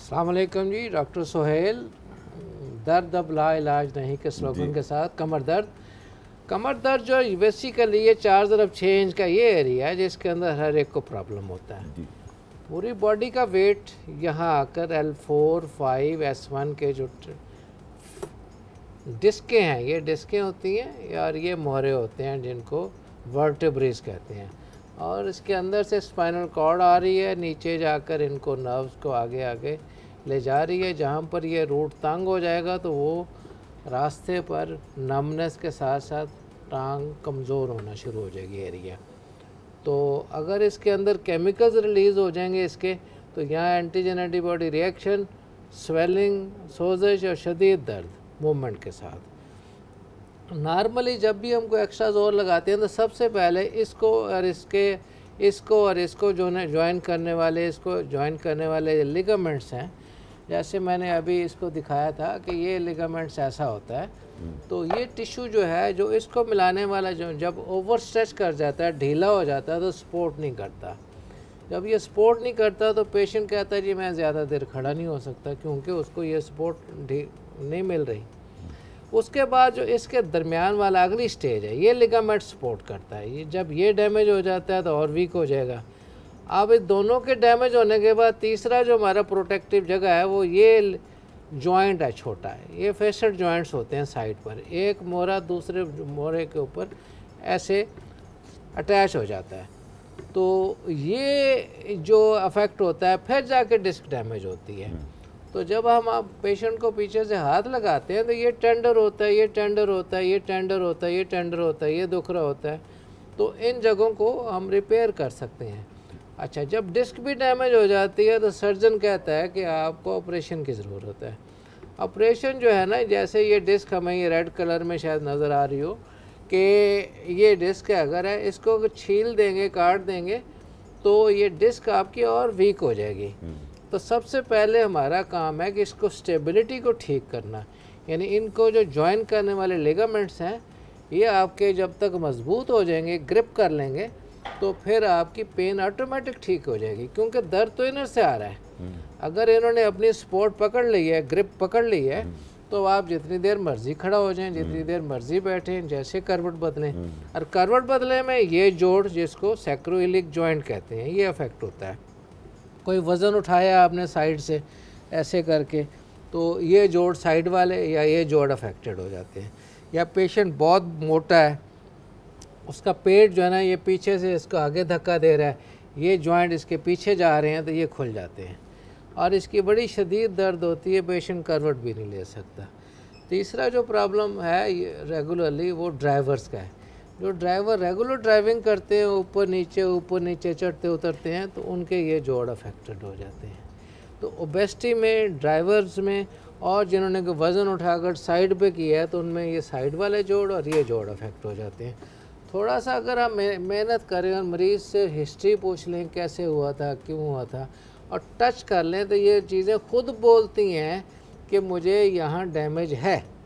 अस्सलामुअलैकुम जी। डॉक्टर सोहेल दर्द अब ला इलाज नहीं के स्लोगन के साथ कमर दर्द जो बेसिकली ये 4.6 इंच का ये एरिया है जिसके अंदर हर एक को प्रॉब्लम होता है। पूरी बॉडी का वेट यहाँ आकर L4, 5, S1 के जो डिस्कें हैं, ये डिस्कें होती हैं और ये मोहरे होते हैं जिनको वर्टिब्रेस कहते हैं, और इसके अंदर से स्पाइनल कॉर्ड आ रही है, नीचे जाकर इनको नर्व्स को आगे आगे ले जा रही है। जहाँ पर ये रूट तंग हो जाएगा तो वो रास्ते पर नमनेस के साथ साथ टांग कमज़ोर होना शुरू हो जाएगी एरिया। तो अगर इसके अंदर केमिकल्स रिलीज़ हो जाएंगे इसके, तो यहाँ एंटीजन एंटीबॉडी रिएक्शन, स्वेलिंग, सोजिश और शदीद दर्द मूवमेंट के साथ। नॉर्मली जब भी हमको एक्स्ट्रा जोर लगाते हैं तो सबसे पहले इसको और इसको जॉइन करने वाले लिगामेंट्स हैं। जैसे मैंने अभी इसको दिखाया था कि ये लिगामेंट्स ऐसा होता है, तो ये टिश्यू जो है जो इसको मिलाने वाला जो जब ओवर स्ट्रेच कर जाता है, ढीला हो जाता है, तो सपोर्ट नहीं करता। जब ये सपोर्ट नहीं करता तो पेशेंट कहता है जी मैं ज़्यादा देर खड़ा नहीं हो सकता, क्योंकि उसको ये सपोर्ट नहीं मिल रही। उसके बाद जो इसके दरमियान वाला अगली स्टेज है, ये लिगामेंट सपोर्ट करता है। ये जब ये डैमेज हो जाता है तो और वीक हो जाएगा। अब इस दोनों के डैमेज होने के बाद तीसरा जो हमारा प्रोटेक्टिव जगह है वो ये जॉइंट है, छोटा है। ये फेसेट जॉइंट्स होते हैं साइड पर, एक मोहरा दूसरे मोहरे के ऊपर ऐसे अटैच हो जाता है, तो ये जो अफेक्ट होता है फिर जाके डिस्क डैमेज होती है। तो जब हम आप पेशेंट को पीछे से हाथ लगाते हैं तो ये टेंडर होता है, ये टेंडर होता है, ये टेंडर होता है, ये टेंडर होता है, ये दुख रहा होता है, तो इन जगहों को हम रिपेयर कर सकते हैं। अच्छा, जब डिस्क भी डैमेज हो जाती है तो सर्जन कहता है कि आपको ऑपरेशन की ज़रूरत है। ऑपरेशन जो है ना, जैसे ये डिस्क हमें ये रेड कलर में शायद नज़र आ रही हो कि ये डिस्क अगर है, इसको छील देंगे, काट देंगे, तो ये डिस्क आपकी और वीक हो जाएगी। तो सबसे पहले हमारा काम है कि इसको स्टेबिलिटी को ठीक करना, यानी इनको जो जॉइन करने वाले लिगामेंट्स हैं ये आपके जब तक मजबूत हो जाएंगे, ग्रिप कर लेंगे, तो फिर आपकी पेन ऑटोमेटिक ठीक हो जाएगी, क्योंकि दर्द तो इनर से आ रहा है। अगर इन्होंने अपनी सपोर्ट पकड़ ली है, ग्रिप पकड़ ली है, तो आप जितनी देर मर्जी खड़ा हो जाएं, जितनी देर मर्जी बैठें, जैसे करवट बदलें। और करवट बदलने में ये जोड़ जिसको सैक्रोइलिक जॉइंट कहते हैं ये अफेक्ट होता है। कोई वज़न उठाया आपने साइड से ऐसे करके, तो ये जोड़ साइड वाले या ये जोड़ अफेक्टेड हो जाते हैं। या पेशेंट बहुत मोटा है, उसका पेट जो है ना ये पीछे से इसको आगे धक्का दे रहा है, ये जॉइंट इसके पीछे जा रहे हैं, तो ये खुल जाते हैं। और इसकी बड़ी शदीद दर्द होती है, पेशेंट करवट भी नहीं ले सकता। तीसरा जो प्रॉब्लम है रेगुलरली वो ड्राइवर्स का है। जो ड्राइवर रेगुलर ड्राइविंग करते हैं, ऊपर नीचे चढ़ते उतरते हैं, तो उनके ये जोड़ अफेक्टेड हो जाते हैं। तो ओबेसिटी में, ड्राइवर्स में, और जिन्होंने कि वज़न उठाकर साइड पे किया है, तो उनमें ये साइड वाले जोड़ और ये जोड़ अफेक्ट हो जाते हैं। थोड़ा सा अगर हम मेहनत करें और मरीज़ से हिस्ट्री पूछ लें कैसे हुआ था, क्यों हुआ था, और टच कर लें, तो ये चीज़ें खुद बोलती हैं कि मुझे यहाँ डैमेज है।